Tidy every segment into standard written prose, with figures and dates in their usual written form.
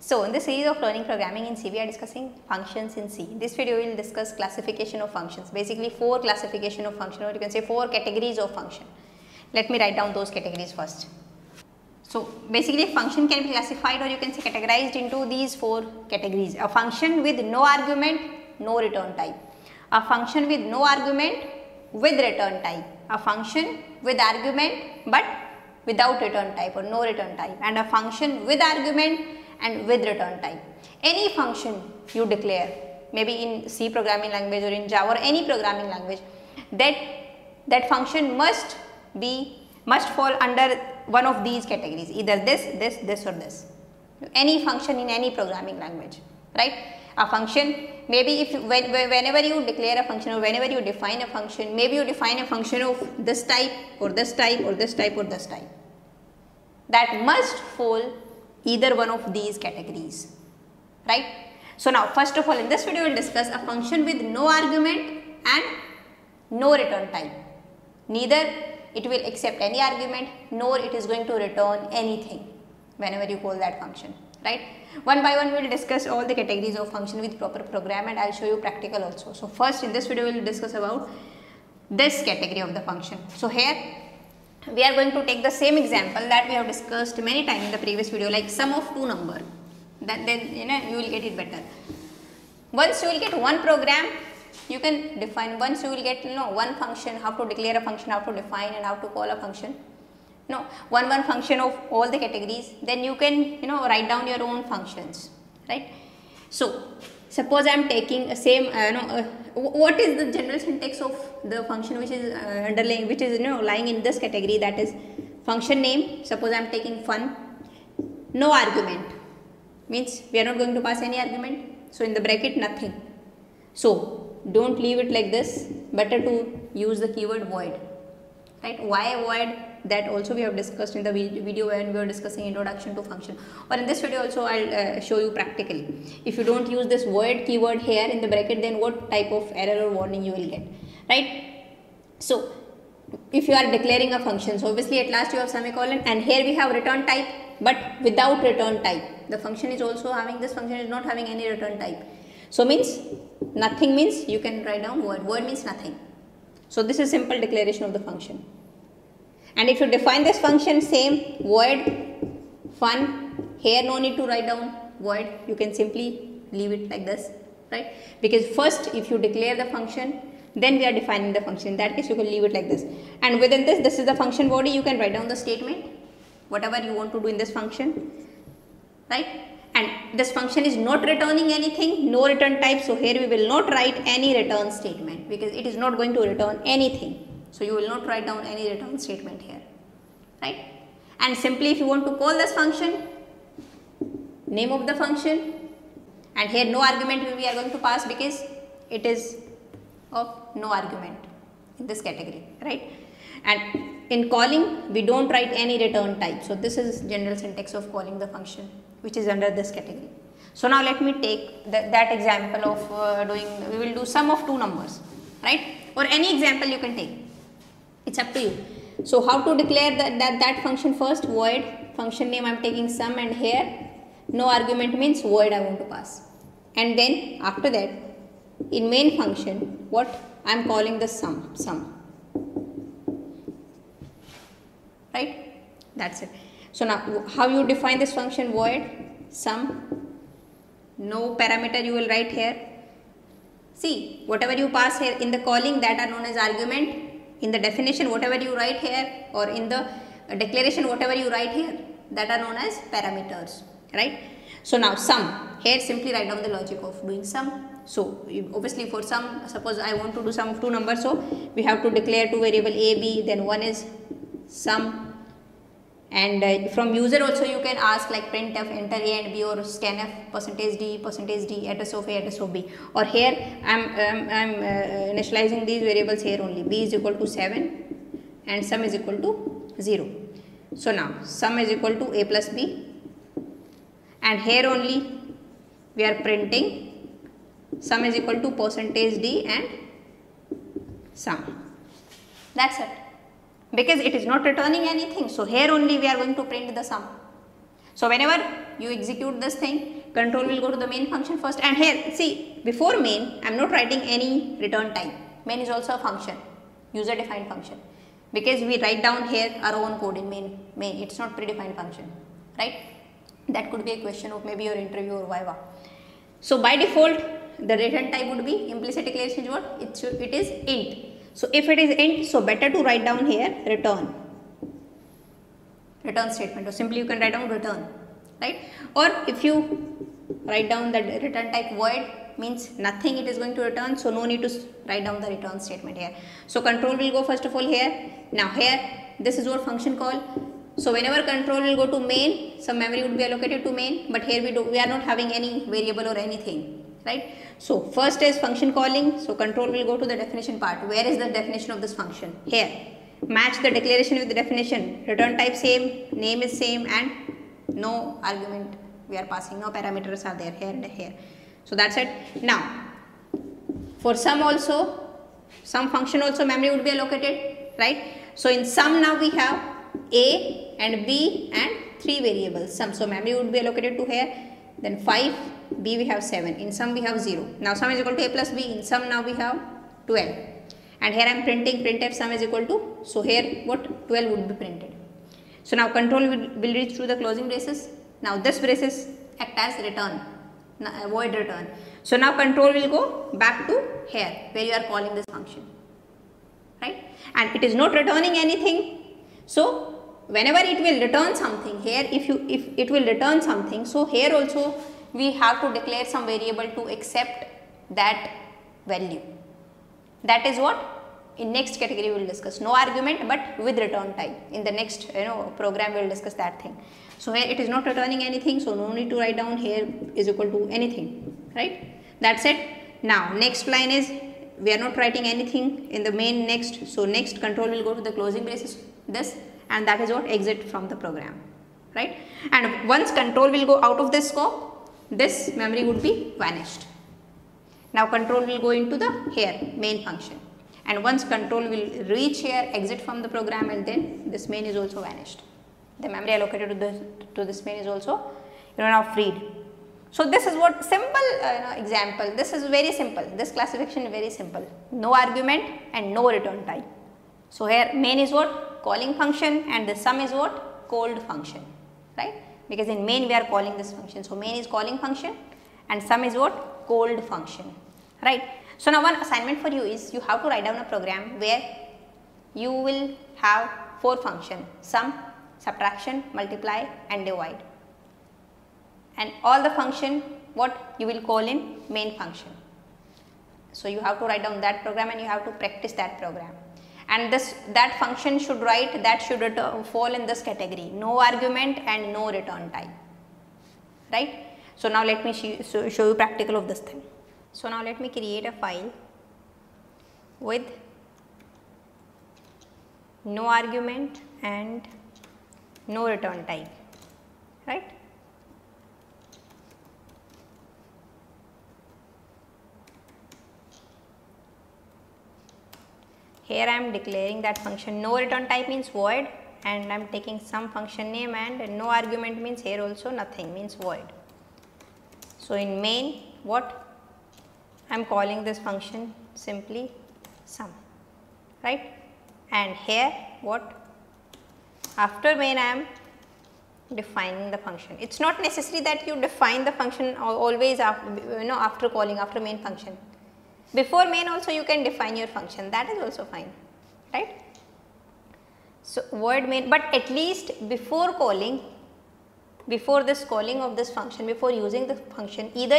So, in this series of learning programming in C, we are discussing functions in C. In this video, we will discuss classification of functions, basically 4 classification of function, or you can say 4 categories of function. Let me write down those categories first. So, basically a function can be classified, or you can say categorized, into these 4 categories. A function with no argument, no return type. A function with no argument, with return type. A function with argument, but without return type or no return type. And a function with argument, and with return type. Any function you declare, maybe in C programming language or in Java or any programming language, that function must fall under one of these categories, either this or this. Any function in any programming language, right? A function, maybe whenever you declare a function or whenever you define a function, maybe you define a function of this type or this type or this type or this type, that must fall either one of these categories, right? So now, first of all, in this video we will discuss a function with no argument and no return type. Neither it will accept any argument, nor it is going to return anything whenever you call that function, right? One by one we will discuss all the categories of function with proper program, and I will show you practical also. So first, in this video we will discuss about this category of the function. So here we are going to take the same example that we have discussed many times in the previous video, like sum of 2 number. Then you will get it better. Once you will get one program, you can define. Once you will get one function, how to declare a function, how to define and how to call a function. No, one function of all the categories. Then you can write down your own functions, right? So suppose I am taking a same what is the general syntax of the function which is lying in this category, that is function name. Suppose I am taking fun, no argument, means we are not going to pass any argument, so in the bracket nothing. So don't leave it like this, better to use the keyword void, right? Why void? That also we have discussed in the video when we were discussing introduction to function, or in this video also I will show you practically. If you don't use this void keyword here in the bracket, then what type of error or warning you will get, right? So if you are declaring a function, so obviously at last you have semicolon, and here we have return type but without return type. The function is also having, this function is not having any return type. So means nothing, means you can write down void. Void means nothing. So this is simple declaration of the function. And if you define this function, same void fun, here no need to write down void, you can simply leave it like this, right? Because first if you declare the function, then we are defining the function. In that case you can leave it like this, and within this is the function body. You can write down the statement, whatever you want to do in this function, right? And this function is not returning anything, no return type, so here we will not write any return statement because it is not going to return anything. So you will not write down any return statement here, right? And simply if you want to call this function, name of the function, and here no argument we are going to pass because it is of no argument in this category, right? And in calling we don't write any return type. So this is general syntax of calling the function which is under this category. So now let me take that example of we will do sum of 2 numbers, right? Or any example you can take. It's up to you. So how to declare that function? First, void, function name I am taking sum, and here no argument means void I want to pass. And then after that, in main function, what I am calling the sum, right? That's it. So now how you define this function? Void sum, no parameter you will write here. See, whatever you pass here in the calling, that are known as argument. In the definition, whatever you write here, or in the declaration, whatever you write here, that are known as parameters, right? So now sum, here simply write down the logic of doing sum. So obviously for sum, suppose I want to do sum of 2 numbers, so we have to declare 2 variable a, b, then one is sum. And from user also you can ask like printf, enter a and b, or scanf, %d, address of a, address of b. Or here I'm initializing these variables here only. b is equal to 7 and sum is equal to 0. So now sum is equal to a plus b, and here only we are printing sum is equal to %d and sum. That's it. Because it is not returning anything, so here only we are going to print the sum. So whenever you execute this thing, control will go to the main function first. And here see, before main I am not writing any return type. Main is also a function, user defined function, because we write down here our own code in main. It is not predefined function, right? That could be a question of maybe your interview or viva. So by default the return type would be implicit declaration is what? It is int. So if it is int, so better to write down here return statement, or simply you can write down return, right? Or if you write down the return type void, means nothing it is going to return, so no need to write down the return statement here. So control will go first of all here. Now here this is your function call, so whenever control will go to main, some memory would be allocated to main, but here we are not having any variable or anything, right? So first is function calling, so control will go to the definition part. Where is the definition of this function? Here. Match the declaration with the definition. Return type same, name is same, and no argument we are passing, no parameters are there here and here. So that's it. Now for some function also memory would be allocated, right? So in sum now we have A and B and 3 variables sum, so memory would be allocated to here. Then 5, B we have 7, in sum we have 0. Now sum is equal to A plus B, in sum now we have 12. And here I am printing printf sum is equal to, so here what 12 would be printed. So now control will reach through the closing braces. Now this braces act as return, void return. So now control will go back to here where you are calling this function, right? And it is not returning anything. So whenever it will return something here, if it will return something, so here also we have to declare some variable to accept that value. That is what in next category we will discuss. No argument but with return type. In the next program we will discuss that thing. So here it is not returning anything, so no need to write down here is equal to anything, right? That's it. Now next line is we are not writing anything in the main next. So next control will go to the closing braces this, and that is what exit from the program, right? And once control will go out of this scope, this memory would be vanished. Now control will go into the here main function, and once control will reach here exit from the program, and then this main is also vanished. The memory allocated to this main is also now freed. So this is what simple example. This is very simple. This classification is very simple. No argument and no return type. So here main is what? Calling function, and the sum is what? Called function, right? Because in main we are calling this function. So main is calling function and sum is what? Called function, right? So now one assignment for you is you have to write down a program where you will have 4 functions: sum, subtraction, multiply and divide. And all the function what you will call in main function. So you have to write down that program and you have to practice that program. And that function should fall in this category: no argument and no return type, right? So now let me show you practical of this thing. So now let me create a file with no argument and no return type, right? Here I am declaring that function no return type means void, and I am taking some function name, and no argument means here also nothing means void. So in main what? I am calling this function simply sum, right? And here what? After main I am defining the function. It is not necessary that you define the function always after main function. Before main also you can define your function, that is also fine, right? So void main, but at least before using the function, either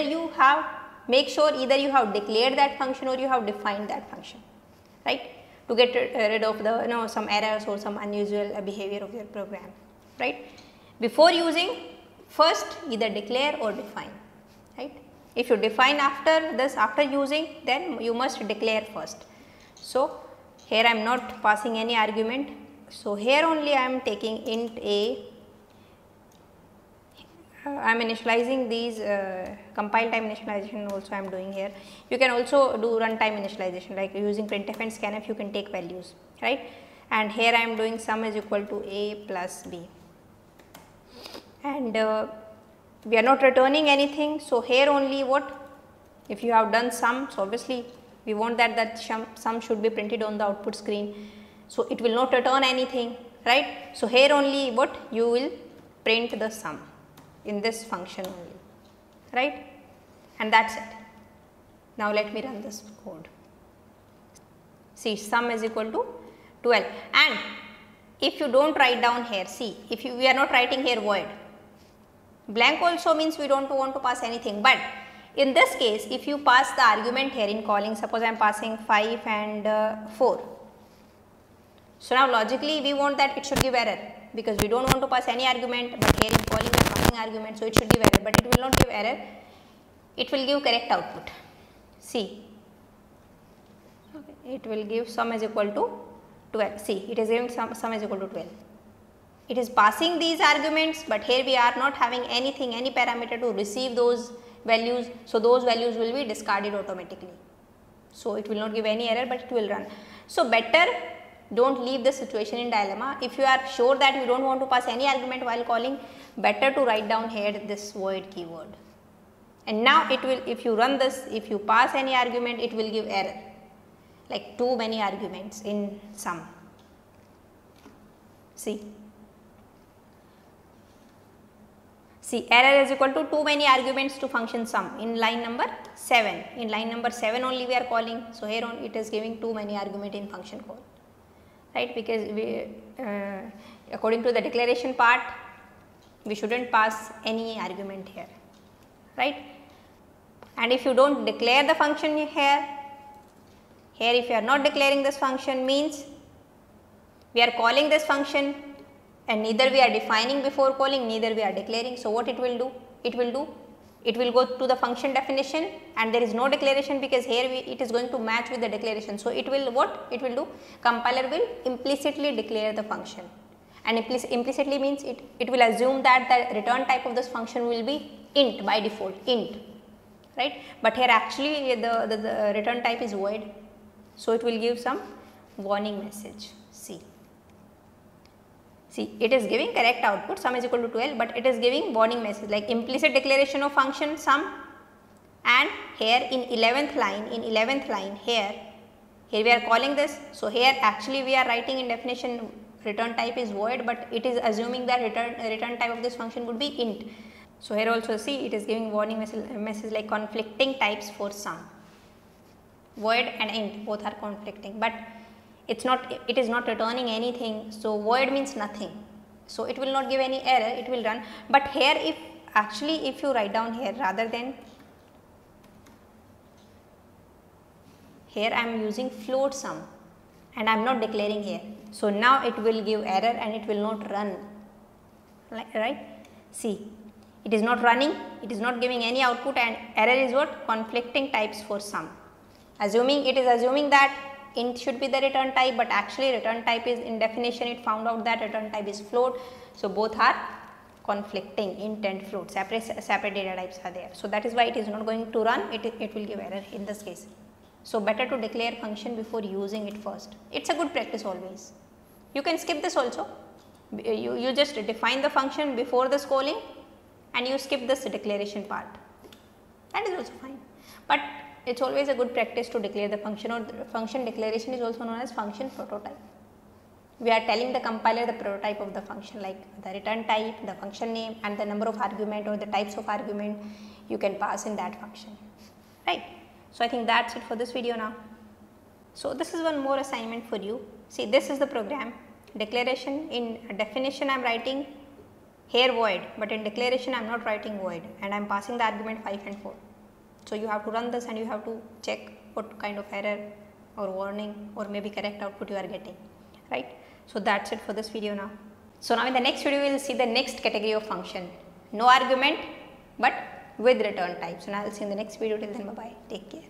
you have declared that function or you have defined that function, right? To get rid of the some errors or some unusual behavior of your program, right? Before using, first either declare or define, right? If you define after using, then you must declare first. So here I am not passing any argument. So here only I am taking int A. I am initializing these compile time initialization also I am doing here. You can also do runtime initialization, like using printf and scanf you can take values, right? And here I am doing sum is equal to A plus B. And We are not returning anything. So, here only what if you have done sum. So, obviously, we want that sum should be printed on the output screen. So, it will not return anything, right. So, here only what you will print the sum in this function only, right, and that is it. Now, let me run this code. See, sum is equal to 12, and if you do not write down here, see, if you, we are not writing here void, blank also means we do not want to pass anything, but in this case if you pass the argument here in calling, suppose I am passing 5 and 4. So, now logically we want that it should give error, because we do not want to pass any argument, but here in calling we are passing argument. So, it should give error, but it will not give error, it will give correct output. See, okay, it will give sum is equal to 12. See, it is giving sum is equal to 12. It is passing these arguments, but here we are not having anything, any parameter to receive those values. So, those values will be discarded automatically. So, it will not give any error, but it will run. So, better do not leave the situation in dilemma. If you are sure that you do not want to pass any argument while calling, better to write down here this void keyword. And now it will, if you run this, if you pass any argument, it will give error, like too many arguments in sum. See, error is equal to too many arguments to function sum in line number 7. In line number 7 only we are calling. So, here on it is giving too many arguments in function call. Right, because we according to the declaration part we should not pass any argument here, right. And if you do not declare the function here if you are not declaring this function, means we are calling this function and neither we are defining before calling, neither we are declaring. So, what it will do? It will go to the function definition, and there is no declaration, because here it is going to match with the declaration. So, it will what it will do? Compiler will implicitly declare the function, and implicitly means it will assume that the return type of this function will be int by default, int, right. But here actually the return type is void. So, it will give some warning message. See, it is giving correct output, sum is equal to 12, but it is giving warning message like implicit declaration of function sum. And here in 11th line, here we are calling this. So, here actually we are writing in definition return type is void, but it is assuming that return type of this function would be int. So, here also see, it is giving warning message like conflicting types for sum. Void and int both are conflicting, but it is not returning anything. So, void means nothing. So, it will not give any error, it will run. But here if you write down here, rather than here I am using float sum and I am not declaring here. So, now it will give error and it will not run, right. See, it is not running, it is not giving any output, and error is what? Conflicting types for sum. It is assuming that int should be the return type, but actually return type is in definition, it found out that return type is float. So, both are conflicting, int and float, separate data types are there. So, that is why it is not going to run, it will give error in this case. So, better to declare function before using it first. It is a good practice always. You can skip this also. You just define the function before this calling and you skip this declaration part. That is also fine. But it is always a good practice to declare the function, or the function declaration is also known as function prototype. We are telling the compiler the prototype of the function, like the return type, the function name, and the number of argument or the types of argument you can pass in that function, right. So, I think that is it for this video now. So, this is one more assignment for you. See, this is the program. Declaration, in definition I am writing here void, but in declaration I am not writing void, and I am passing the argument 5 and 4. So, you have to run this and you have to check what kind of error or warning or maybe correct output you are getting, right. So, that is it for this video now. So, now in the next video we will see the next category of function, no argument but with return type. So, now I will see you in the next video. Till then, bye bye, take care.